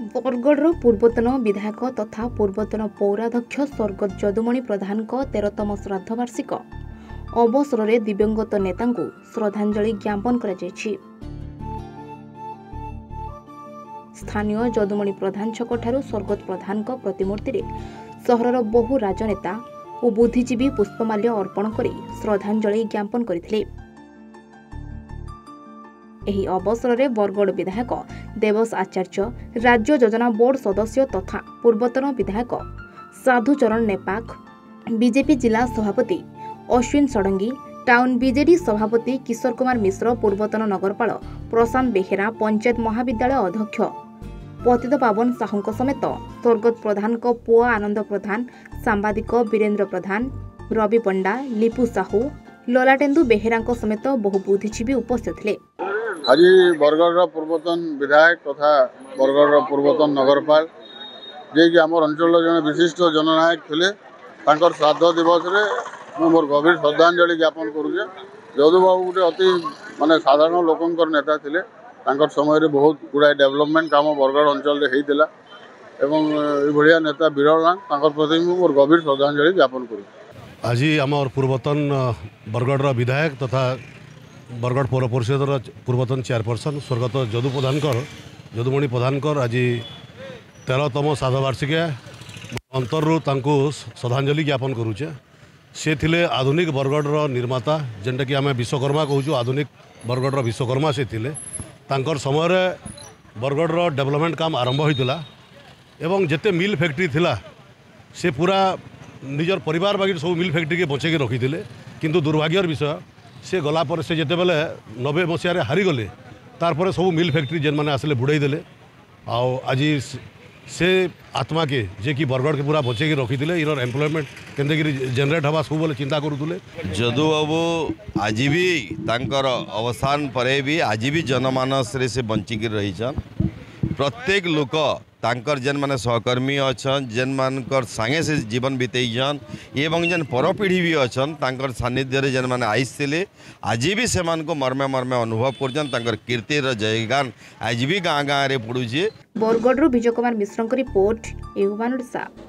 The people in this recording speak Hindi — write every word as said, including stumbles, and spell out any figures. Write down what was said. बरगढ़ पूर्वतन विधायक तथा पूर्वतन पौराध्यक्ष स्वर्गत यदुमणी प्रधान तेरतम श्राद्धवार्षिक अवसर में दिव्यांगत नेता को श्रद्धांजलि ज्ञापन करा जायछि। स्थानीय यदुमणी प्रधान छक ठारू स्वर्गत प्रधान प्रतिमूर्ति में सहरर बहु राजनेता और बुद्धिजीवी पुष्पमाल्य अर्पण कर श्रद्धांजलि ज्ञापन करथिले। एही अवसर में बरगढ़ विधायक देवस आचार्य, राज्य योजना बोर्ड सदस्य तथा पूर्वतन विधायक साधुचरण नेपाक, बीजेपी जिला सभापति अश्विन षडंगी, टाउन बीजेडी सभापति किशोर कुमार मिश्र, पूर्वतन नगरपाल प्रशांत बेहेरा, पंचायत महाविद्यालय अध्यक्ष पतित पावन साहू समेत स्वर्गत प्रधान पुओ आनंद प्रधान, सांबादिक वीरेन्द्र प्रधान, रवि पंडा, लिपु साहू, ललाटेन्दु बेहेरा समेत बहु बुद्धिजीवी उपस्थित थे। आज बरगढ़ पूर्वतन विधायक तथा बरगढ़ पूर्वतन नगरपाल जे कि आम अंचल जन विशिष्ट जननायक थे श्राद्ध दिवस में मोर गभीर श्रद्धांजलि ज्ञापन करुचे। यदुबाबू गोटे अति मानने साधारण लोकंर नेता थे, समय बहुत गुड़ाए डेवलपमेंट काम बरगढ़ अंचल होता एवं यह नेता विरल ना प्रति मोर गभीर श्रद्धांजलि ज्ञापन करुचे। आज आम पूर्वतन बरगढ़ विधायक तथा बरगढ़ पौर परिषदर पूर्वतन चेयरपर्सन स्वर्गत यदु प्रधान यदुमणी प्रधान आज तेरहतम श्राद्धवार्षिक अंतरु तांको श्रद्धांजलि ज्ञापन करुचे। से थिले आधुनिक बरगढ़र निर्माता जेनटा कि आम विश्वकर्मा कहूँ, आधुनिक बरगढ़र विश्वकर्मा से थिले। तांकर समय बरगढ़र डेवलपमेंट काम आरंभ होता एवं जिते मिल फैक्ट्री थिला से पूरा निजर परिवार बाकी सब मिल फैक्ट्री के बचेक रखी थे, किंतु दुर्भाग्यर विषय से गला पर से जिते बेले नब्बे मसीह हारीगले तारपर सब मिल फैक्ट्री जेन मैंने आसले बुड़ेदेले। आज से आत्मा के जे कि बरगढ़ के पूरा बचेक रखी थे, इन एम्प्लॉयमेंट के जेनेट हवा सब बोले चिंता करुले। यदुबाबू आज भी तांकर अवसान पर भी आज भी जनमानस रे से बंचिक रहीछन। प्रत्येक लोक तांकर जेन माने सहकर्मी अच्छा जेन मानकर सांगे से जीवन बीतेन एवं जेन परपीढ़ी भी अच्छा तांकर सानिध्य जेन माने आईसिले आज भी से मानको मर्मे मर्मे अनुभव करजन। तांकर कीर्तिर जयगान आज भी गाँ गाँव में पड़ुचे। बरगढ़ विजय कुमार मिश्र रिपोर्ट।